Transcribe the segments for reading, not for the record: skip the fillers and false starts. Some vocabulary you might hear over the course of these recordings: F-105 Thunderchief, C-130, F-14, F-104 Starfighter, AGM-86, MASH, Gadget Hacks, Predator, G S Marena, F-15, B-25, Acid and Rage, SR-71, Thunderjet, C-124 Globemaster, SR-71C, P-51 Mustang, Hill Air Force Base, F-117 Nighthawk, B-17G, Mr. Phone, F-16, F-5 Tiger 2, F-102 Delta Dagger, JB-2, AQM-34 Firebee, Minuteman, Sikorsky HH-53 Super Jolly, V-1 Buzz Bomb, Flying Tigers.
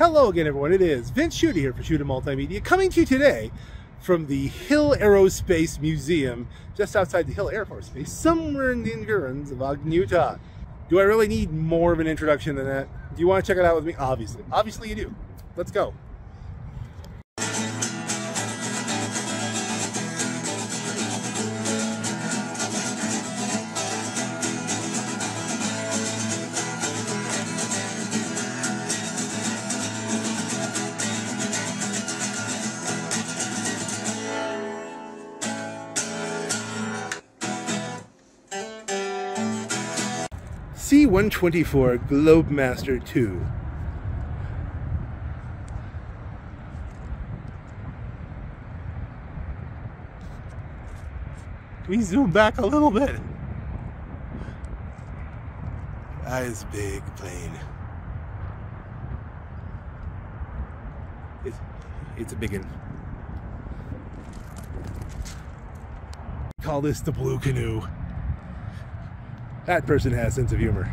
Hello again, everyone. It is Vince Shuta here for Shuta Multimedia, coming to you today from the Hill Aerospace Museum, just outside the Hill Air Force Base, somewhere in the environs of Ogden, Utah. Do I really need more of an introduction than that? Do you want to check it out with me? Obviously. Obviously you do. Let's go. C-124 Globemaster 2. Can we zoom back a little bit? That is a big plane. It's a big one. Call this the Blue Canoe. That person has a sense of humor.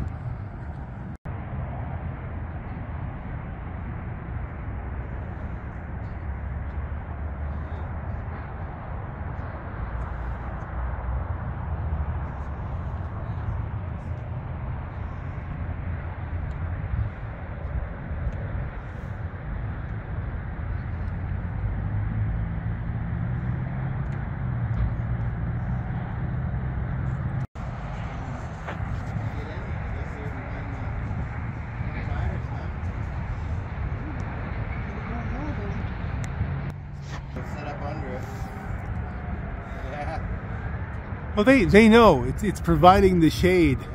Well, they know it's providing the shade. Yeah.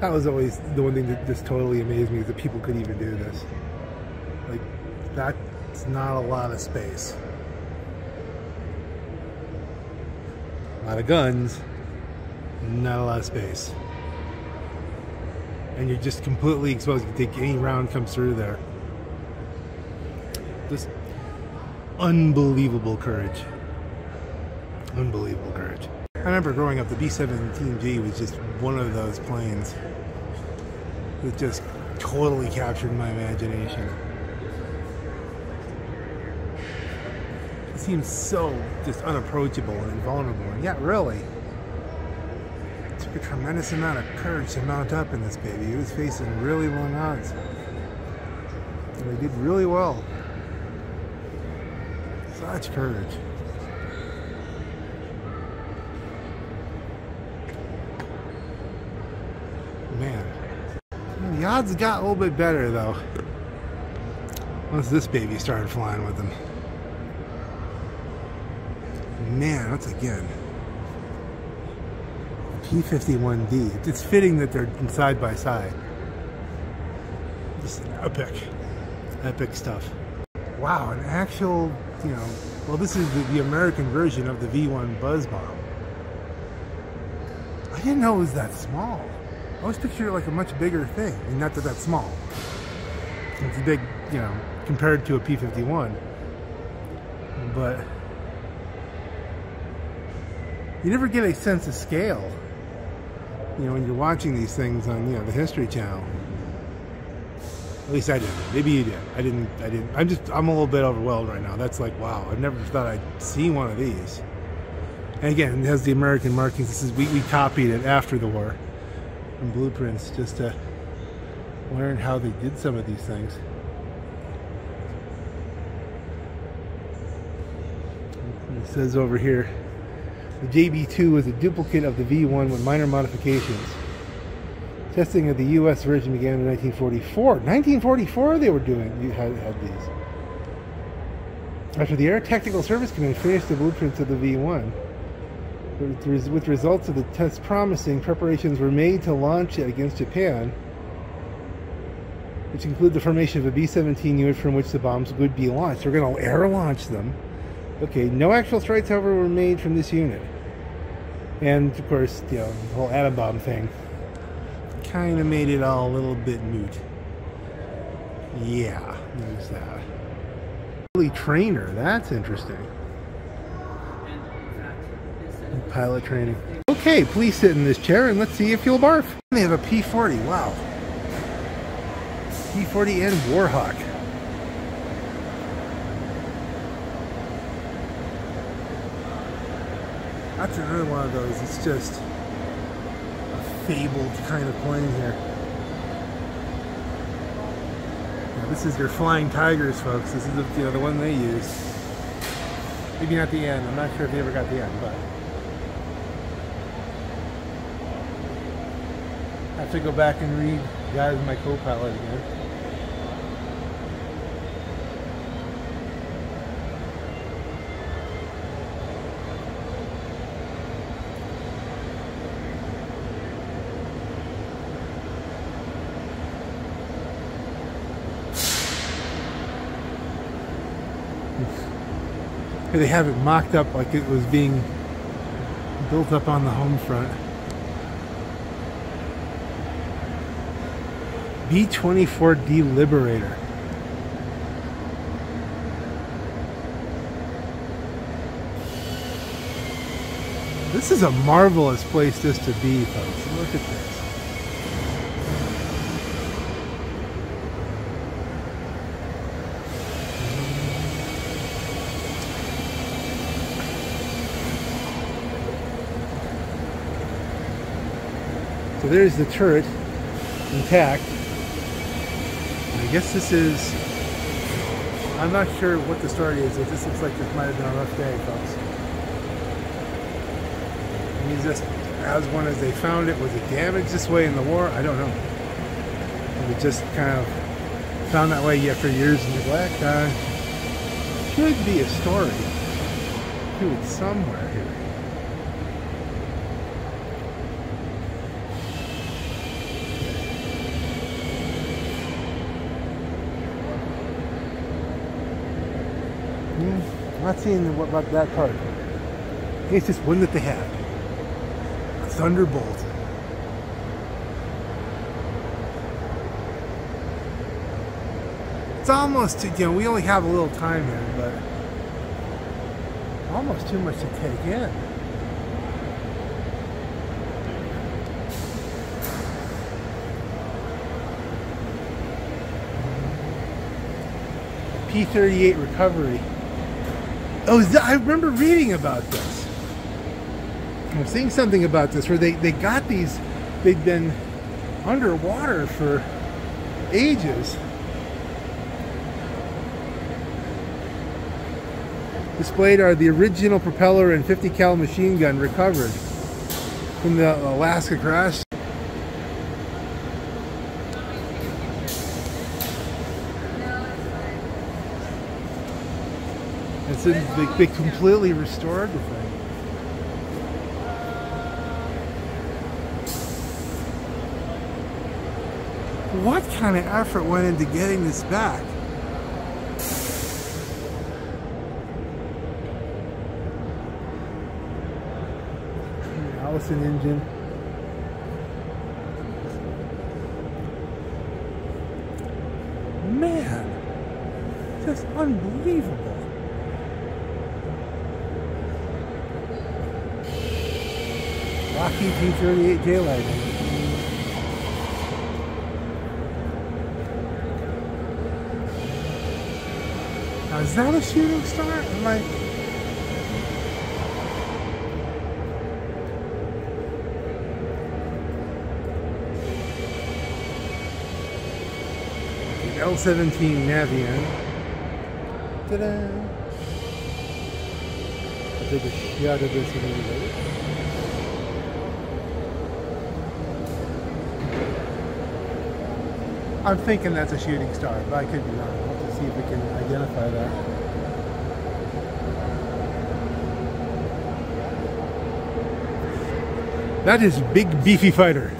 That was always the one thing that just totally amazed me, is that people could even do this. Like, that's not a lot of space. A lot of guns, not a lot of space. And you're just completely exposed. You can take any round comes through there. Just unbelievable courage. Unbelievable courage. I remember growing up, the B-17G was just one of those planes that just totally captured my imagination. It seems so just unapproachable and invulnerable, and yet really, it took a tremendous amount of courage to mount up in this baby. It was facing really long odds, and they did really well. Such courage. The odds got a little bit better, though, once this baby started flying with them. Man, once again, P-51D. It's fitting that they're side by side. Just epic, epic stuff. Wow, an actual, you know, well, this is the American version of the V-1 Buzz Bomb. I didn't know it was that small. I always picture it like a much bigger thing. I mean, not that that's small. It's big, you know, compared to a P-51. But you never get a sense of scale, you know, when you're watching these things on, you know, the History Channel. At least I didn't. Maybe you did. I didn't. I'm a little bit overwhelmed right now. That's like, wow. I never thought I'd see one of these. And again, it has the American markings. This is, we copied it after the war from blueprints just to learn how they did some of these things. It says over here, the JB-2 was a duplicate of the V-1 with minor modifications. Testing of the U.S. version began in 1944. 1944 they were doing, you had these. After the Air Tactical Service Command finished the blueprints of the V-1, with results of the test promising, preparations were made to launch it against Japan, which include the formation of a B-17 unit from which the bombs would be launched. We're going to air launch them. Okay, no actual strikes, however, were made from this unit. And, of course, you know, the whole atom bomb thing kind of made it all a little bit moot. Yeah, there's that. Really trainer, that's interesting. And pilot training. Okay, please sit in this chair and let's see if you'll barf. They have a P-40, wow. P-40 and Warhawk. That's another one of those. It's just a fabled kind of plane here. Now, this is your Flying Tigers, folks. This is the, you know, the one they used. Maybe not the end. I'm not sure if they ever got the end, but I have to go back and read Guys My Co-Pilot again. They have it mocked up like it was being built up on the home front. B-24D Liberator. This is a marvelous place just to be, folks. Look at this. So there's the turret intact. And I guess this is, I'm not sure what the story is, but this looks like this might have been a rough day, folks. I mean, just as one as they found it, was it damaged this way in the war? I don't know. And it just kind of found that way yet for years in neglect. Should be a story to it somewhere here. Not seeing what about that card. It's just one that they have. A Thunderbolt. It's almost, you know, we only have a little time here, but almost too much to take in. P-38 recovery. Oh, I remember reading about this. I'm seeing something about this where they got these, they'd been underwater for ages. Displayed are the original propeller and 50 cal machine gun recovered from the Alaska crash. So they completely restored the thing. What kind of effort went into getting this back? Allison engine. Man, just unbelievable. P-38 daylight. is that a Shooting Star? I'm like, the L-17 Navion. Ta-da! I'll take a shot of this anyway. I'm thinking that's a Shooting Star, but I could be wrong. I'll have to see if we can identify that. That is big, beefy fighter.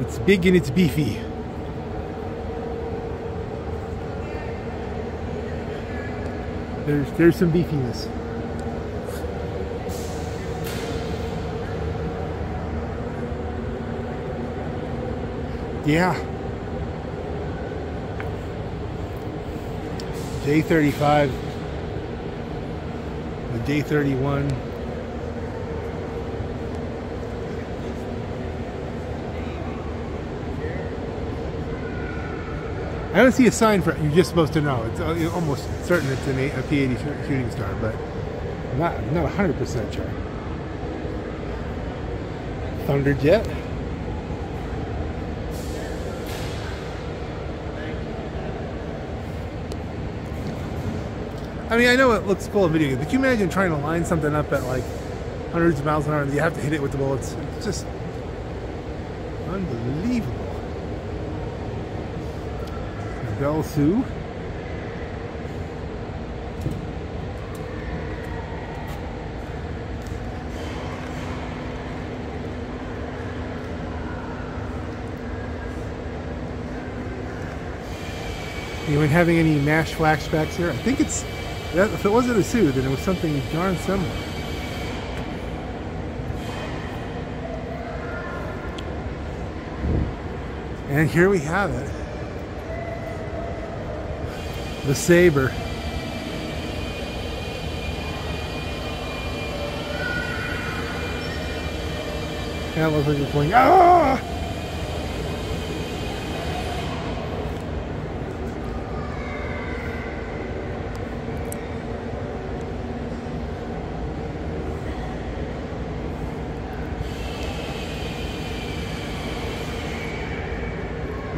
It's big and it's beefy. There's some beefiness. Yeah. J-35, the J-31. I don't see a sign for it. You're just supposed to know. It's almost certain it's a P-80 Shooting Star, but not 100% sure. Thunderjet. I mean, I know it looks cool in video games, but can you imagine trying to line something up at like hundreds of miles an hour and you have to hit it with the bullets? It's just unbelievable. Belle Sue. Anyone having any MASH flashbacks here? I think it's... If it wasn't a Sioux, then it was something darn similar. And here we have it. The Sabre. That looks like it's going... Ah!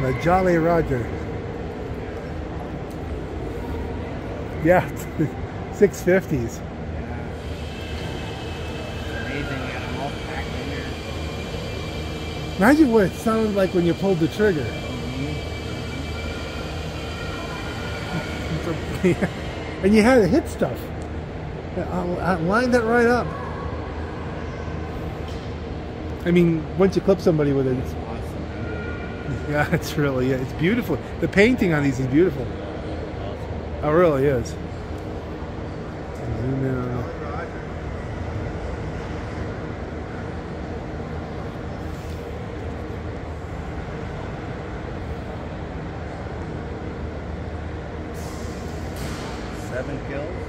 The Jolly Roger. Yeah, 650s. Yeah. Amazing, yeah, I'm all packed in here. Imagine what it sounded like when you pulled the trigger. Mm-hmm. And you had to hit stuff. I lined that right up. I mean, once you clip somebody with it, it's... Yeah, it's really, yeah, it's beautiful. The painting on these is beautiful. It really is. Zoom in on it. 7 kills.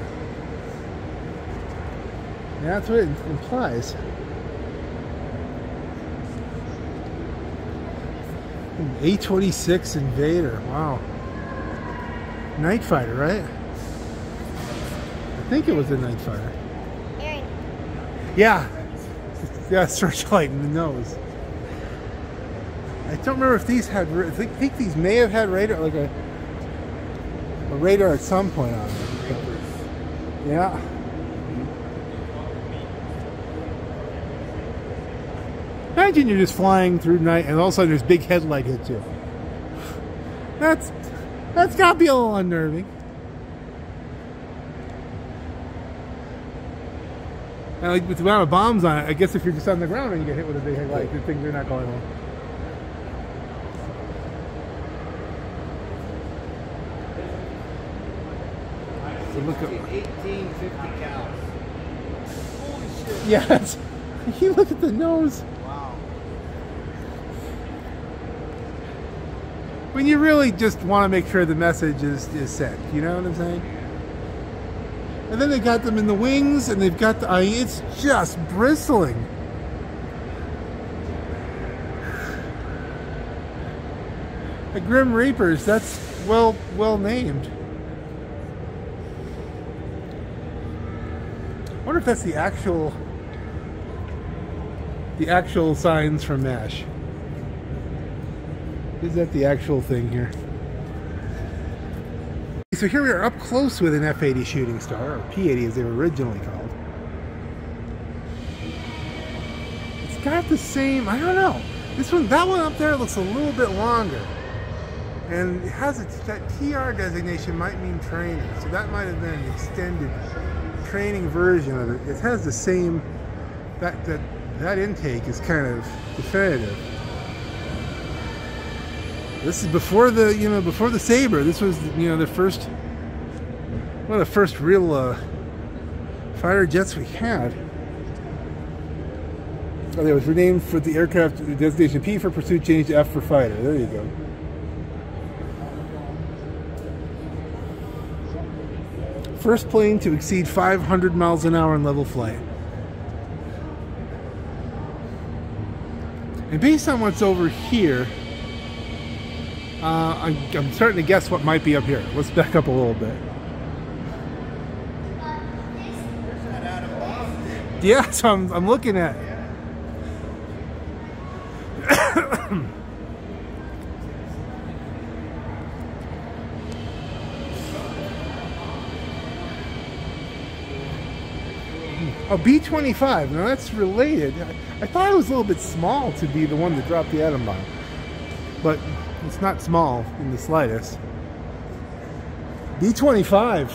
Yeah, that's what it implies. A-26 Invader, wow. Night Fighter, right? I think it was a Night Fighter. Aaron. Yeah. Yeah, searchlight in the nose. I don't remember if these had... I think these may have had radar, like a radar at some point on them. Yeah. Imagine you're just flying through night and all of a sudden there's big headlight hits you. That's gotta be a little unnerving. And like with the amount of bombs on it, I guess if you're just on the ground and you get hit with a big headlight, the things are not going on. So look at 1850 cal. Holy shit. Yeah, that's, you look at the nose. When you really just want to make sure the message is sent, you know what I'm saying? And then they got them in the wings, and they've got the... I mean, it's just bristling. The Grim Reapers, that's well named. wonder if that's the actual signs from MASH. Is that the actual thing here? So here we are up close with an F-80 Shooting Star, or P-80 as they were originally called. It's got the same, I don't know. This one, that one up there looks a little bit longer. And it has that TR designation might mean training. So that might have been an extended training version of it. It has the same, that intake is kind of definitive. This is before the, you know, before the Sabre. This was, you know, the first, one of the first real fighter jets we had. Oh, it was renamed for the aircraft designation P for pursuit, changed to F for fighter. There you go. First plane to exceed 500 miles an hour in level flight. And based on what's over here, I'm starting to guess what might be up here. Let's back up a little bit. Yeah, so I'm looking at it. Oh, B-25. Now that's related. I thought it was a little bit small to be the one that dropped the atom bomb. But it's not small in the slightest. B-25.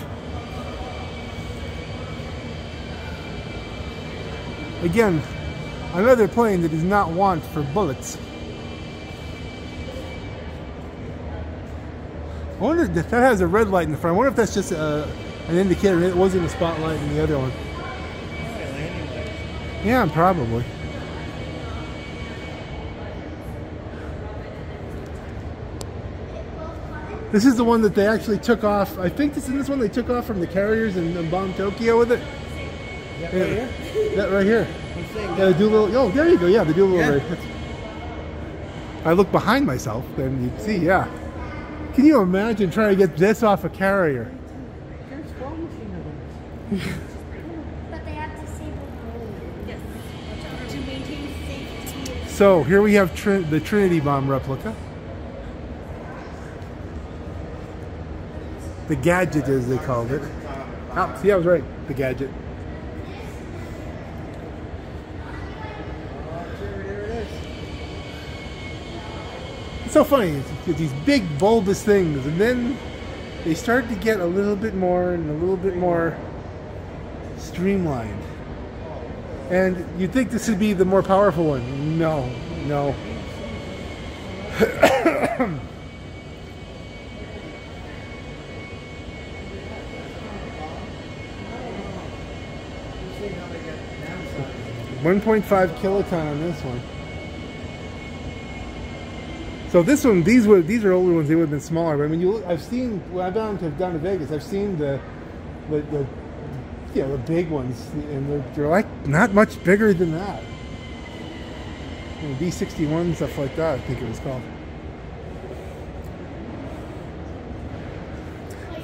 Again, another plane that is not want for bullets. I wonder if that has a red light in the front. I wonder if that's just an indicator. It wasn't a spotlight in the other one. Yeah, probably. This is the one that they actually took off. I think this is this one they took off from the carriers and bombed Tokyo with it. That right here? That right here. Yeah, the Doolittle. Oh, there you go. Yeah, the Doolittle. Yeah. I look behind myself, and you'd see. Yeah. Can you imagine trying to get this off a carrier? There's one machine of them. But they have to save them. Yes. To maintain safety. So here we have the Trinity bomb replica. The Gadget, as they called it. Oh, see, I was right. The Gadget. It's so funny. It's these big, bulbous things, and then they start to get a little bit more and a little bit more streamlined. And you'd think this would be the more powerful one. No, no. $1.5 kiloton on this one. So this one, these are older ones. They would have been smaller. But I mean, you look, I've seen. Well, I've down to Vegas. I've seen the you know, the big ones, and they're like not much bigger than that. You know, B-61 stuff like that. I think it was called.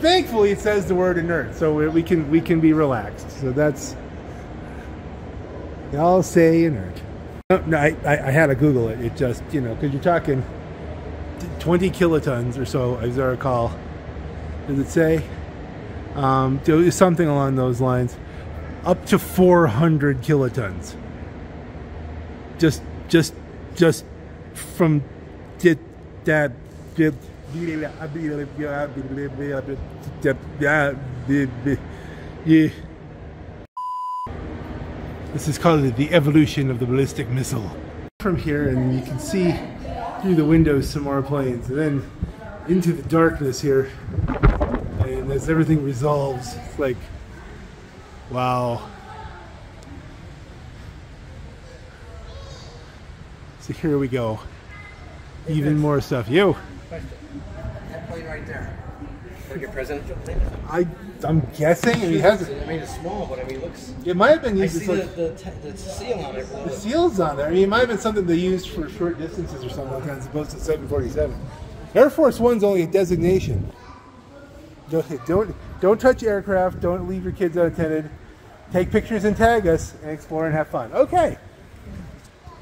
Thankfully, it says the word inert, so we can be relaxed. So that's. I'll say inert. No, I had to Google it. It just, you know, because you're talking 20 kilotons or so, as I recall. Does it say? Something along those lines. Up to 400 kilotons. Just from that. This is called the evolution of the ballistic missile. From here, and you can see through the windows some more planes, and then into the darkness here. And as everything resolves, it's like, wow. So here we go. Even more stuff. Yo. That plane right there. Your presidential plane? I'm guessing. I mean, it's small, but I mean, it looks. It might have been used. I see the seal on it. The seal's on there. I mean, it might have been something they used for short distances or something like that, as opposed to 747. Air Force One's only a designation. Don't touch aircraft. Don't leave your kids unattended. take pictures and tag us and explore and have fun. Okay.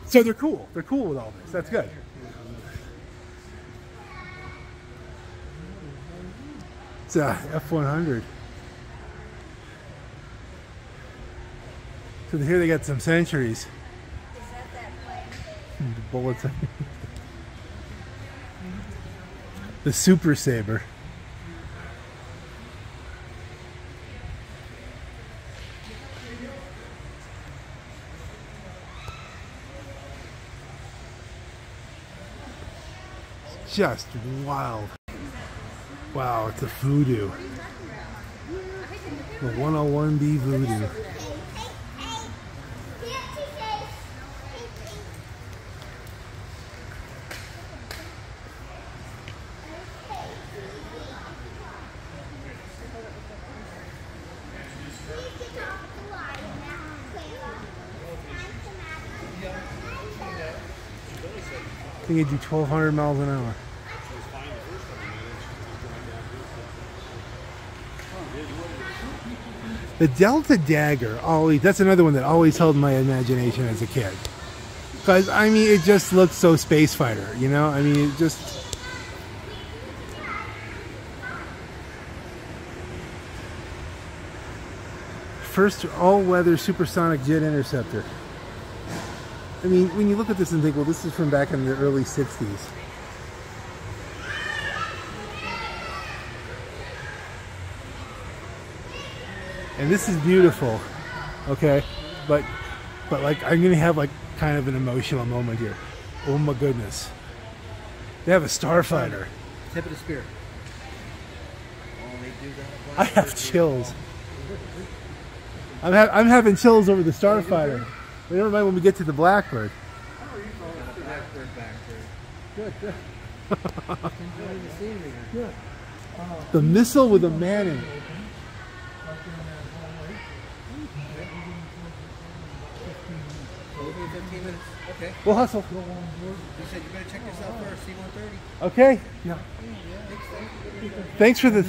So they're cool. They're cool with all this. That's good. It's a F-100. So here they got some centuries. Is that that plane? The bullets. The Super Sabre. It's just wild. Wow, it's a Voodoo. The 101B Voodoo. I think it'd do 1,200 miles an hour. The Delta Dagger, always, that's another one that always held my imagination as a kid. Because, I mean, it just looked so space fighter, you know? I mean, it just... First all-weather supersonic jet interceptor. I mean, when you look at this and think, well, this is from back in the early 60s. And this is beautiful, okay? But like, I'm gonna have like kind of an emotional moment here. Oh my goodness. They have a Starfighter. Tip of the spear. I have chills. I'm having chills over the Starfighter. But never mind when we get to the Blackbird. How are you calling the Blackbird back there? Good, good. Enjoying the scenery. Good. The missile with a man in it. Okay. We'll hustle. You said you better check yourself first, C-130. Okay. Yeah. Thanks for the...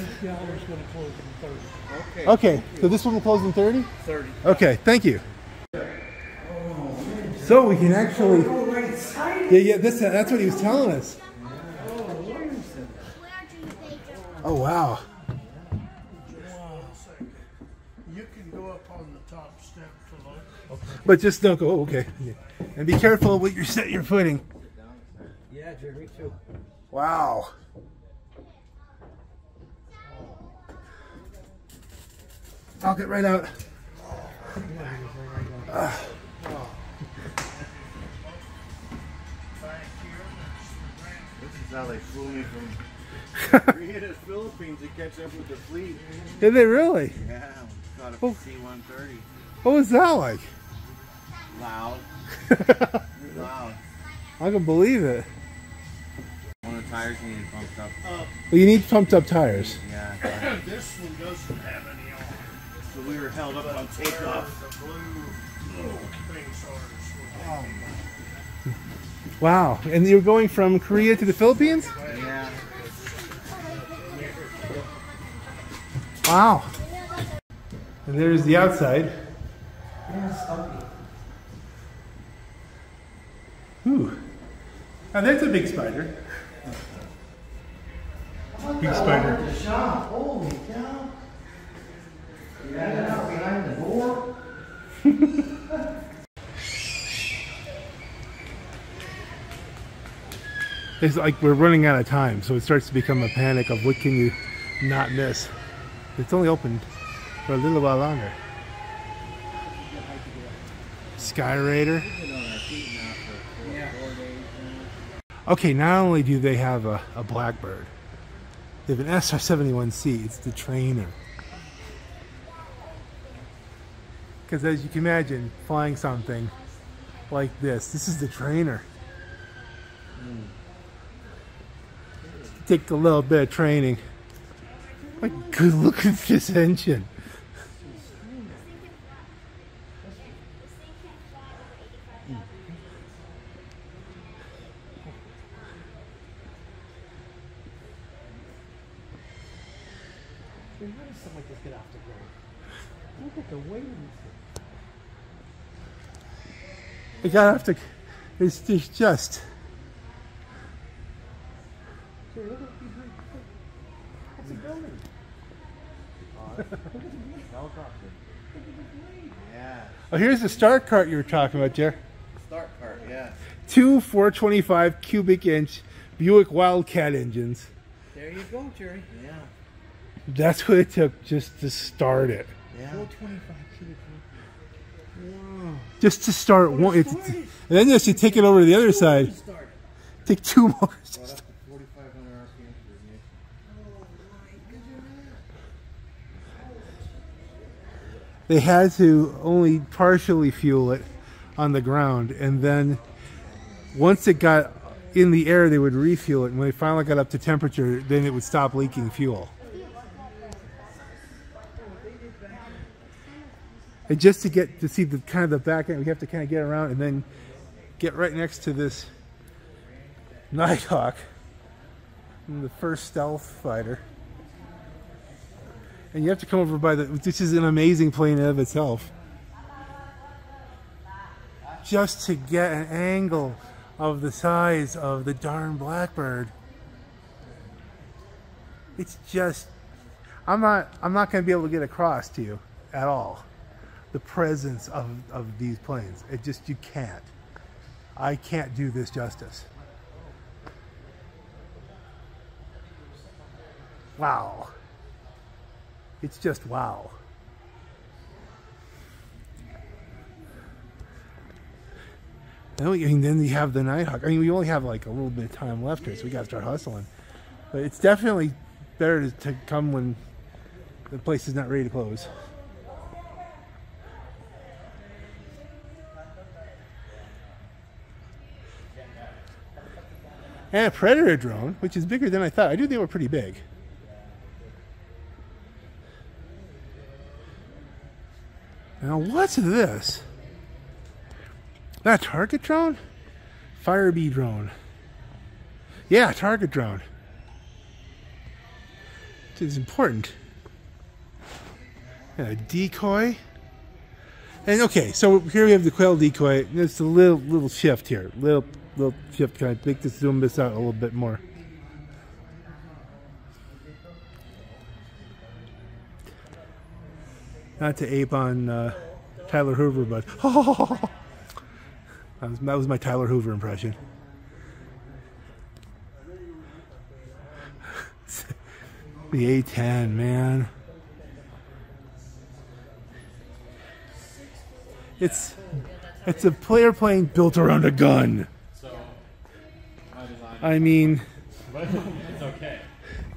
Okay, so this one will close in 30? 30. Okay, thank you. So we can actually... Yeah, that's what he was telling us. Oh, wow. You can go up on the top step to look. But just don't go, okay. Yeah. And be careful with your set your footing. Yeah, Jerry, too. Wow. I'll get right out. This is how they flew me from Korea to Philippines to catch up with the fleet. Did they really? Yeah, we caught a C-130. What was that like? Loud. Loud. I can believe it. One of the tires needed pumped up. Well, you need pumped up tires. Yeah. This one doesn't have any on. So we were held up on takeoff. The blue little things are. Oh my. Wow. And you were going from Korea to the Philippines? Yeah. Wow. And there's the outside. Ooh. Now that's a big spider. Big spider. Holy cow. You got it out behind the door? It's like we're running out of time, so it starts to become a panic of what can you not miss. It's only open for a little while longer. Sky Raider. Okay, not only do they have a Blackbird, they have an SR-71C. It's the trainer. Because as you can imagine, flying something like this, this is the trainer. Take a little bit of training. My good, look at this engine. Look at the weight of this thing. You gotta have to, it's just. Hey, look at behind. That's a building. Look at the helicopter. Look at the blade. Yeah. Oh, here's the start cart you were talking about, Jer. Start cart, yeah. Two 425 cubic inch Buick Wildcat engines. There you go, Jerry. Yeah. That's what it took just to start it. Yeah. 425 cubic inch. Wow. Just to start one. It's, and then you have to take it over to the other side. Take two more. Well, they had to only partially fuel it on the ground, and then once it got in the air, they would refuel it, and when it finally got up to temperature, then it would stop leaking fuel. And just to get to see the kind of the back end, we have to kind of get around and then get right next to this Nighthawk, the first stealth fighter. And you have to come over by the, this is an amazing plane in of itself. Just to get an angle of the size of the darn Blackbird. It's just, I'm not gonna be able to get across to you at all. The presence of these planes. It just, you can't. I can't do this justice. Wow. It's just wow. And then you have the Nighthawk. I mean, we only have like a little bit of time left here, so we gotta start hustling. But it's definitely better to come when the place is not ready to close. And a Predator drone, which is bigger than I thought. I knew they were pretty big. Now what's this? That target drone? Firebee drone. Yeah, target drone. It's important. And a decoy. And okay, so here we have the quail decoy. It's a little shift here. Little shift. Can I make this zoom this out a little bit more? Not to ape on Tyler Hoover, but oh, that was my Tyler Hoover impression. The A-10, man. It's a player plane built around a gun. So, I mean, it's okay.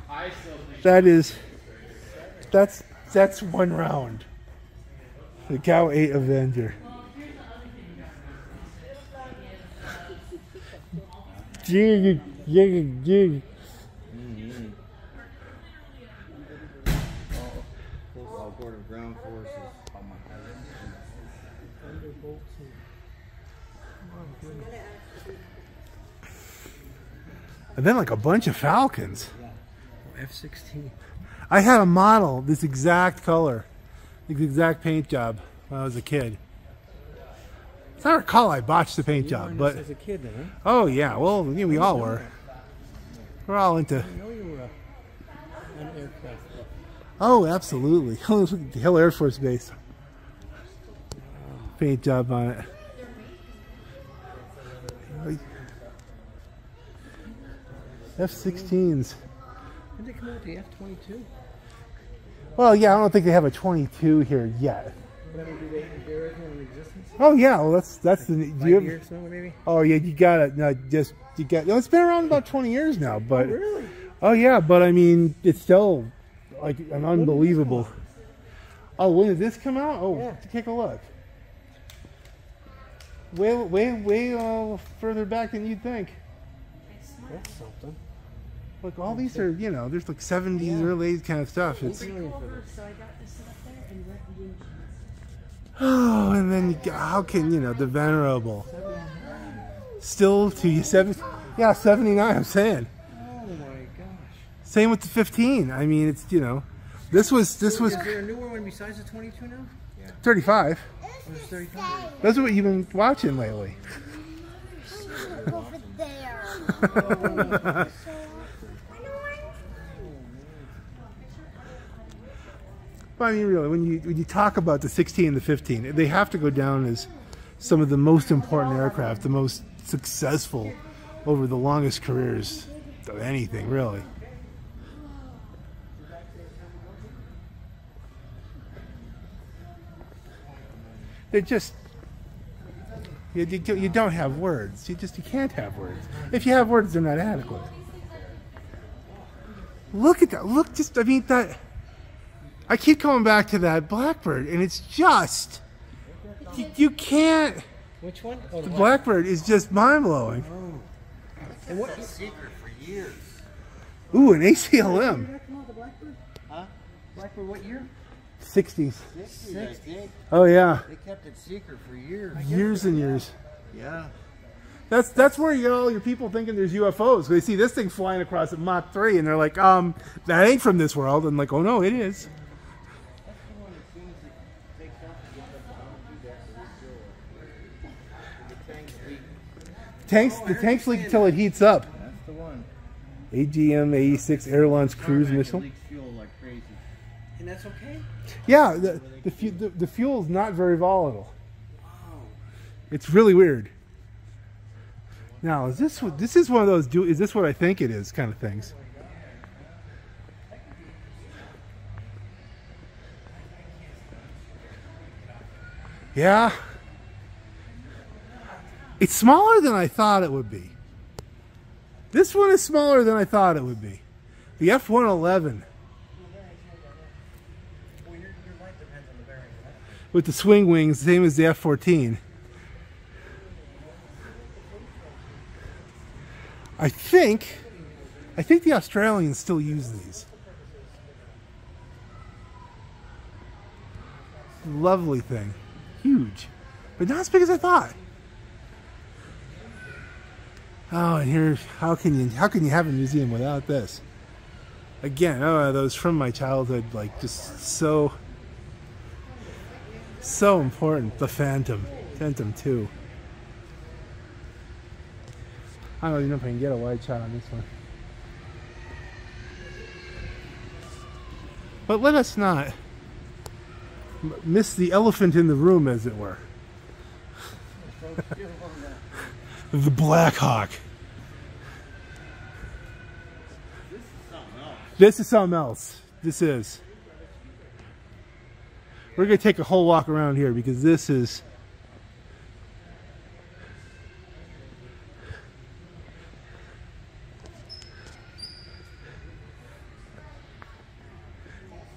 I still think that's one round. The Cow 8 Avenger. And then like a bunch of Falcons. F-16. I had a model this exact color, this exact paint job when I was a kid. As I recall, I botched the paint job, but as a kid, then, huh? Oh yeah, well yeah, we all were. We're all into. I know you were an aircraft. Oh, absolutely! Hill Air Force Base. Paint job on it. F-16s. When did they come out with the F-22? Well, yeah, I don't think they have a 22 here yet. Do they have an existence? Oh yeah, well that's the. Year or so, maybe? Oh yeah, you got it. No, just you got. No, it's been around about 20 years now, but. Oh, really? Oh yeah, but I mean, it's still like an unbelievable. Oh, when did this come out? Oh, yeah. Take a look. Way further back than you'd think. That's something. Look, all these are, you know, there's like 70s, yeah. Early 80s kind of stuff. It's. Oh, and then you, how can you know the venerable? Still to you 79. I'm saying. Oh my gosh. Same with the 15. I mean, it's you know, This was Is there a newer one besides the 22 now? Yeah. 35. Oh, it's 35. That's what you've been watching lately. I'm over there. Oh. Well, I mean, really, when you talk about the 16 and the 15, they have to go down as some of the most important aircraft, the most successful over the longest careers of anything, really. They're just, you don't have words. You can't have words. If you have words, they're not adequate. Look at that. Look, just, I mean, that. I keep coming back to that Blackbird, and it's just, you can't. Which one? Oh, the Blackbird is just mind-blowing. Oh. And what? It's been a secret for years. Ooh, an ACLM. Huh? Blackbird what year? 60s. 60s, I think. Oh, yeah. They kept it secret for years. Years and years. Yeah. That's where you get all your people thinking there's UFOs. They see this thing flying across at Mach 3, and they're like, that ain't from this world. And like, oh, no, it is. The tanks leak until it heats up. That's the one. AGM-86 air-launched cruise missile. Leaks fuel like crazy. And that's okay? Yeah, the fuel's not very volatile. Wow. It's really weird. Now, is this what this is one of those is this what I think it is kind of things? Yeah. It's smaller than I thought it would be. This one is smaller than I thought it would be. The F-111. With the swing wings, same as the F-14. I think the Australians still use these. Lovely thing. Huge. But not as big as I thought. Oh, and here, how can you have a museum without this? Again, oh, those from my childhood, like just so important. The Phantom 2. I don't even know if I can get a wide shot on this one, but let us not miss the elephant in the room, as it were. The Black Hawk. This is something else. This is something else. This is. We're going to take a whole walk around here because this is.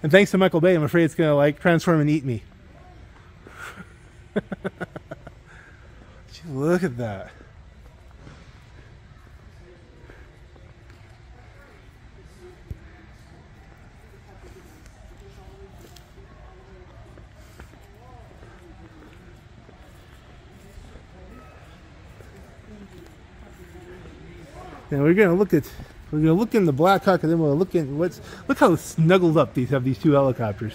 And thanks to Michael Bay, I'm afraid it's going to like transform and eat me. Look at that. Now we're gonna look in the Black Hawk, and then we'll look in look how snuggled up these two helicopters.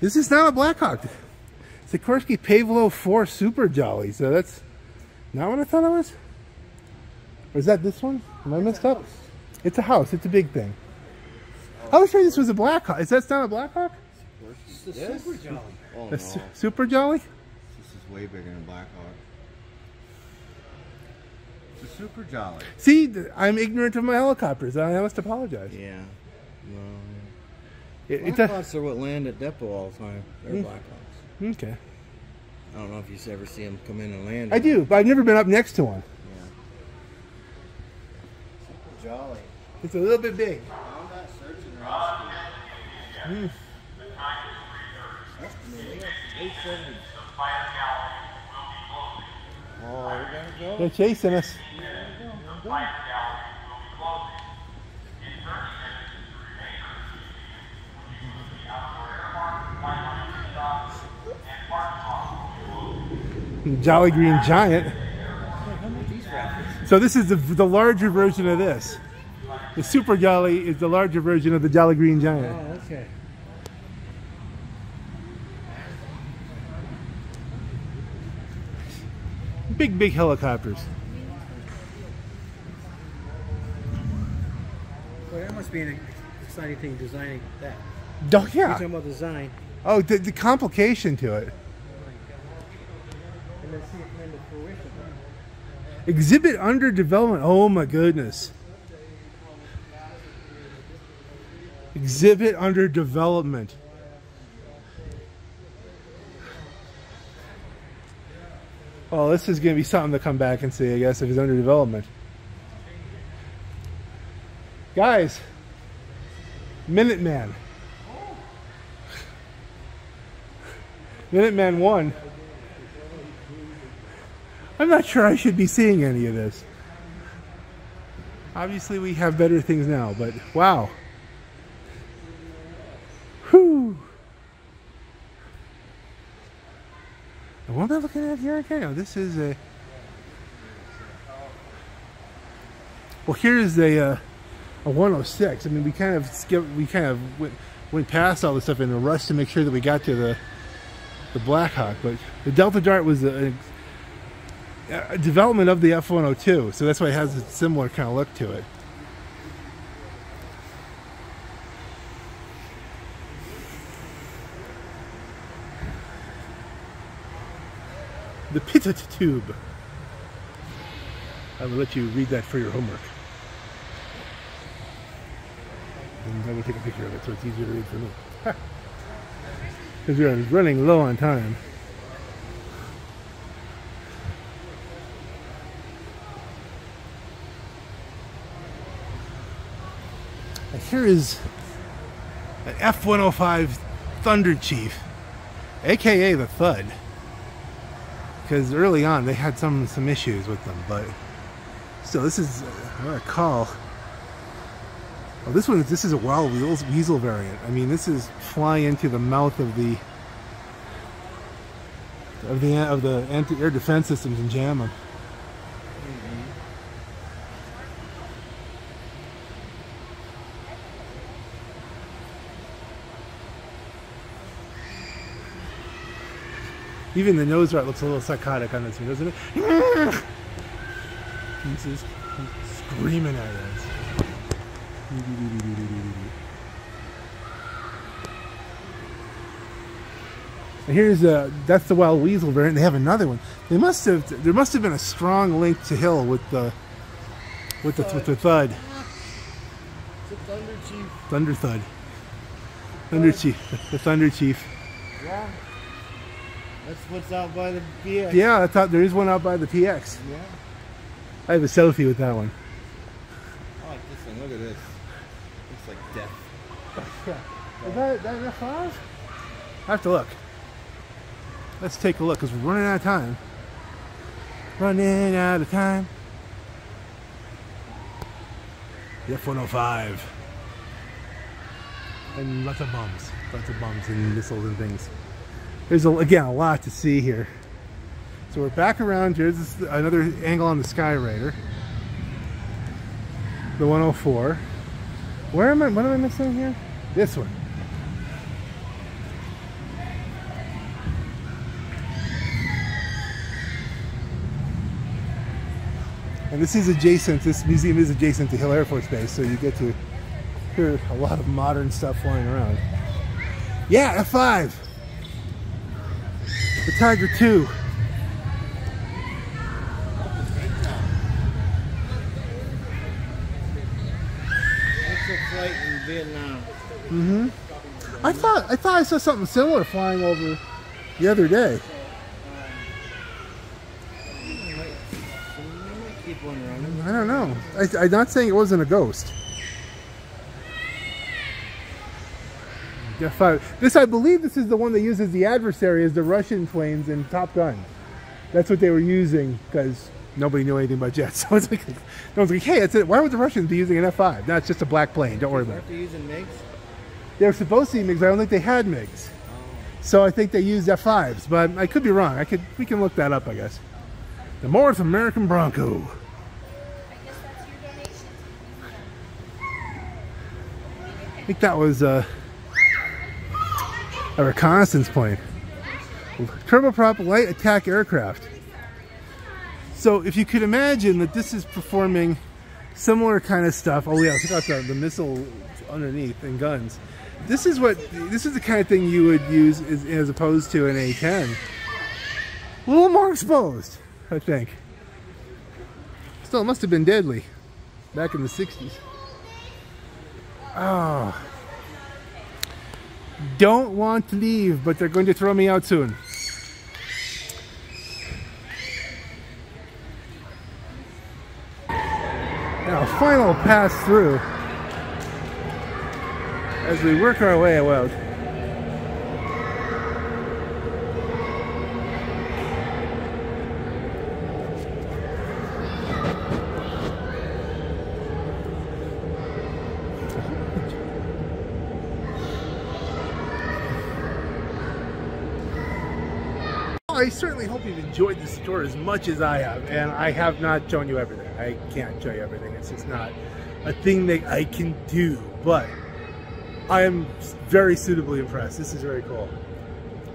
This is not a Black Hawk. It's a Sikorsky HH-53 Super Jolly, so that's not what I thought it was. Or is that this one? Am I messed up? It's a house. It's a big thing. I was sure this was a Black Hawk. Is that not a Black Hawk? It's a Super Jolly. Oh, no. Super Jolly? This is way bigger than a Black Hawk. It's a Super Jolly. See, I'm ignorant of my helicopters. I must apologize. Yeah. No. Black Hawks are what land at depot all the time. They're Black Hawks. Okay. I don't know if you ever see them come in and land. I do, but I've never been up next to one. Yeah. Super Jolly. It's a little bit big. I'm not searching around. Mm. That's amazing. Oh, we're going to go. They're chasing us. Yeah, we're going. Jolly Green Giant. So this is the larger version of this. The Super Jolly is the larger version of the Jolly Green Giant. Oh, okay. Big, big helicopters. Well, that must be an exciting thing, designing that. Oh, yeah. You're talking about design. Oh, the complication to it. Oh, my God. And then see it come into fruition. Exhibit under development. Oh, my goodness. Exhibit under development. Well, this is going to be something to come back and see, I guess, if it's under development. Guys, Minuteman. Minuteman 1. I'm not sure I should be seeing any of this. Obviously, we have better things now, but wow. Whew. And what am I looking at here again? Oh, this is a... Well, here's a 106. I mean, we kind of skipped, we kind of went past all this stuff in a rush to make sure that we got to the Black Hawk. But the Delta Dart was a development of the F-102, so that's why it has a similar kind of look to it. The Pitot Tube. I will let you read that for your homework. And I will take a picture of it so it's easier to read for me. Because we are running low on time. And here is an F-105 Thunderchief, aka the Thud. Because early on they had some issues with them, but so this is what I call. Oh, this is a wild weasel variant. I mean, this is flying into the mouth of the anti-air defense systems and jam them. Even the nose rat looks a little psychotic on this one, doesn't it? This is screaming at us. And here's that's the wild weasel variant. They have another one. They must have. There must have been a strong link to Hill with the Thud. It's a Thunder Chief. Thunder Thud. Thunder Chief. The Thunder Chief. Yeah. That's what's out by the PX. Yeah, I thought there is one out by the PX. Yeah. I have a selfie with that one. I like this one. Look at this. Looks like death. Yeah. Is that an F5? I have to look. Let's take a look because we're running out of time. Running out of time. The F-105. And lots of bombs. Lots of bombs and missiles and things. There's, again, a lot to see here. So we're back around. Here's another angle on the Sky Raider. The 104. Where am I? What am I missing here? This one. And this is adjacent. This museum is adjacent to Hill Air Force Base, so you get to hear a lot of modern stuff flying around. Yeah, F5. The Tiger 2. That's a flight in Vietnam. Mm-hmm. I thought I saw something similar flying over the other day. Might keep one running. I don't know. I'm not saying it wasn't a ghost. This, I believe, this is the one that uses the adversary as the Russian planes in Top Gun. That's what they were using because nobody knew anything about jets. So it's like, no one's like, "Hey, that's it. Why would the Russians be using an F-5? No, it's just a black plane. Don't worry about it." They using MiGs. They were supposed to use MiGs. I don't think they had MiGs. Oh. So I think they used F-5s, but I could be wrong. We can look that up, I guess. The North American Bronco. I guess that's your donation. I think that was a reconnaissance plane. Turboprop light attack aircraft. So if you could imagine that this is performing similar kind of stuff. Oh yeah, I forgot the missile underneath and guns. This is the kind of thing you would use as opposed to an A-10. A little more exposed, I think. Still, it must have been deadly back in the 60s. Oh. Don't want to leave, but they're going to throw me out soon. Now, final pass through as we work our way out. I certainly hope you've enjoyed this tour as much as I have, and I have not shown you everything. I can't show you everything. It's just not a thing that I can do, but I am very suitably impressed. This is very cool.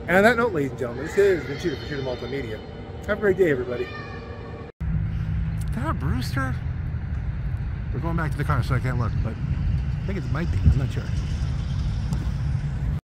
And on that note, ladies and gentlemen, this has been Shuta for Shuta Multimedia. Have a great day, everybody. Is that a Brewster? We're going back to the car, so I can't look, but I think it might be. I'm not sure.